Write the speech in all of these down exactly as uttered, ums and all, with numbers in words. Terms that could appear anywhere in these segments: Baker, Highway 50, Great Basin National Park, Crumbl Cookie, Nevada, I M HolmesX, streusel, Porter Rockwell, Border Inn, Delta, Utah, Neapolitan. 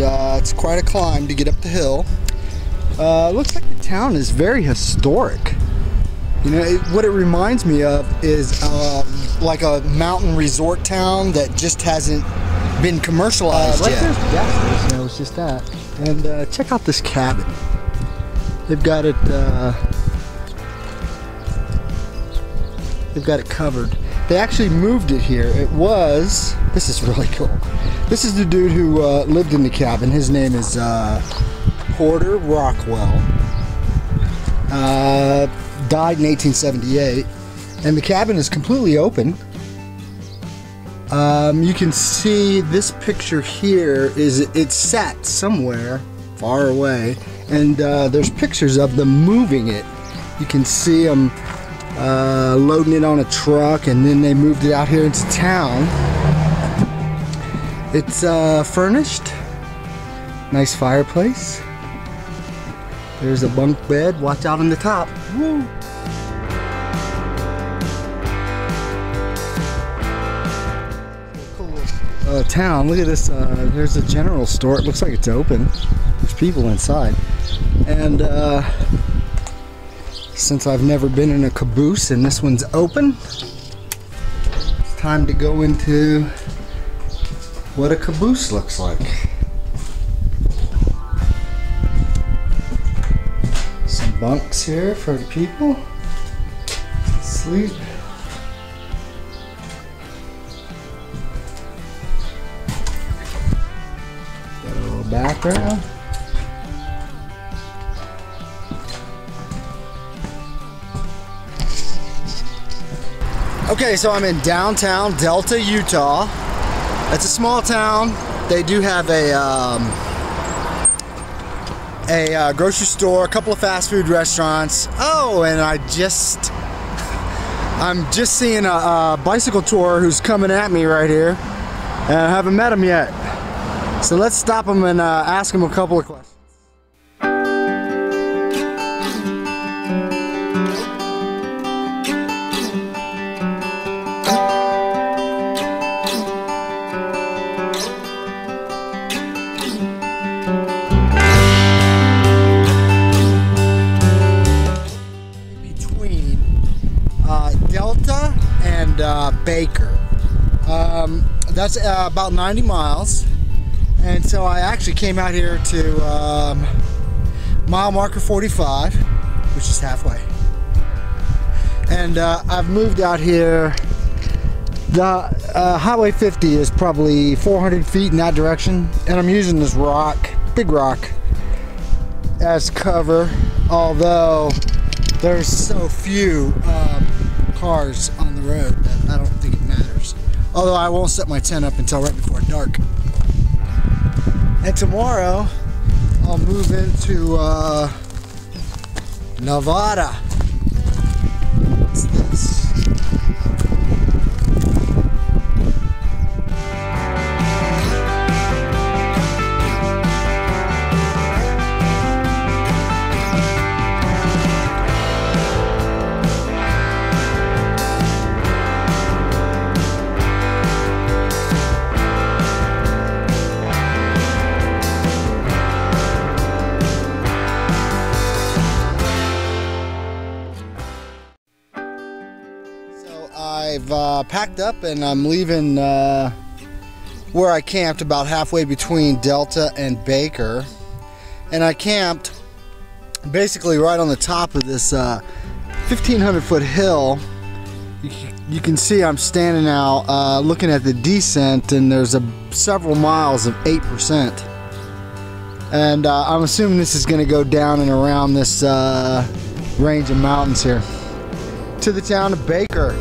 and uh, it's quite a climb to get up the hill. Uh, looks like the town is very historic. You know, it, what it reminds me of is uh, like a mountain resort town that just hasn't been commercialized uh, like yet. There's gas stations, you know, it's just that. And uh, check out this cabin. They've got it. Uh, they've got it covered. They actually moved it here. It was. This is really cool. This is the dude who uh, lived in the cabin. His name is uh, Porter Rockwell. Uh, died in eighteen seventy-eight, and the cabin is completely open. Um, you can see this picture here is it's set somewhere far away, and uh, there's pictures of them moving it. You can see them uh, loading it on a truck, and then they moved it out here into town. It's uh, furnished, nice fireplace. There's a bunk bed. Watch out on the top. Woo. Uh, town. Look at this. Uh, there's a general store. It looks like it's open. There's people inside. And uh, since I've never been in a caboose and this one's open, it's time to go into what a caboose looks like. Some bunks here for the people. Sleep. Background. Okay, so I'm in downtown Delta, Utah. It's a small town. They do have a um, a uh, grocery store, a couple of fast food restaurants. Oh, and I just I'm just seeing a, a bicycle tour who's coming at me right here, and I haven't met him yet. So let's stop him and uh, ask him a couple of questions. Between uh, Delta and uh, Baker. Um, that's uh, about ninety miles. And so I actually came out here to um, mile marker forty-five, which is halfway. And uh, I've moved out here. The uh, Highway fifty is probably four hundred feet in that direction. And I'm using this rock, big rock, as cover. Although there's so few um, cars on the road that I don't think it matters. Although I won't set my tent up until right before dark. And tomorrow, I'll move into uh, Nevada. What's this? I've uh, packed up and I'm leaving uh, where I camped about halfway between Delta and Baker, and I camped basically right on the top of this uh, fifteen hundred foot hill. You, you can see I'm standing now uh, looking at the descent, and there's a several miles of eight percent, and uh, I'm assuming this is going to go down and around this uh, range of mountains here to the town of Baker.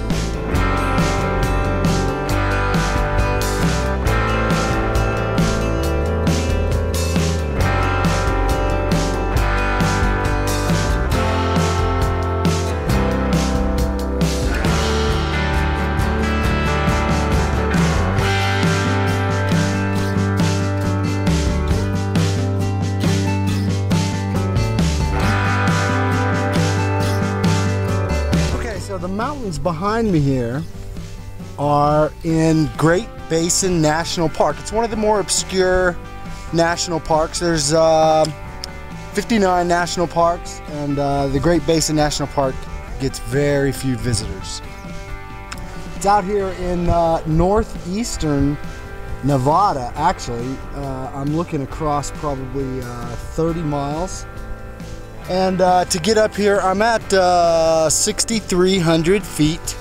The mountains behind me here are in Great Basin National Park. It's one of the more obscure national parks. There's uh, fifty-nine national parks, and uh, the Great Basin National Park gets very few visitors. It's out here in uh, northeastern Nevada, actually. Uh, I'm looking across probably uh, thirty miles. And uh, to get up here, I'm at uh, sixty-three hundred feet.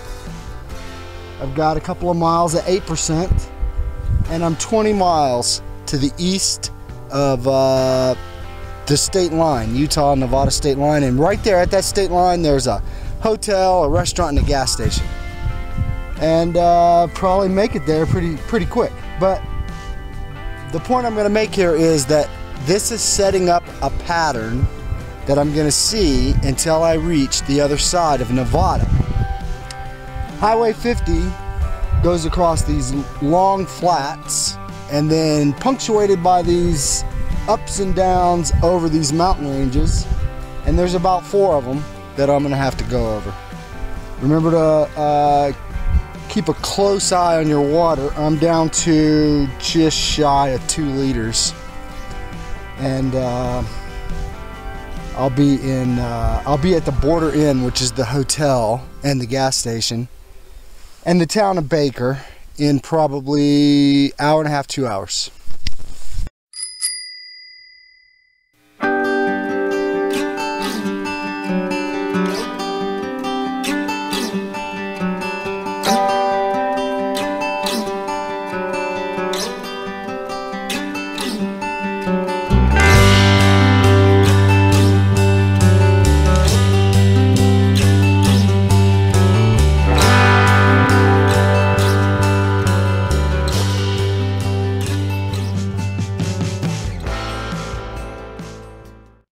I've got a couple of miles at eight percent. And I'm twenty miles to the east of uh, the state line, Utah-Nevada state line. And right there at that state line, there's a hotel, a restaurant, and a gas station. And uh, probably make it there pretty, pretty quick. But the point I'm going to make here is that this is setting up a pattern that I'm going to see until I reach the other side of Nevada. Highway fifty goes across these long flats and then punctuated by these ups and downs over these mountain ranges, and there's about four of them that I'm going to have to go over. Remember to uh, keep a close eye on your water. I'm down to just shy of two liters, and uh, I'll be in. Uh, I'll be at the Border Inn, which is the hotel and the gas station, and the town of Baker in probably hour and a half, two hours.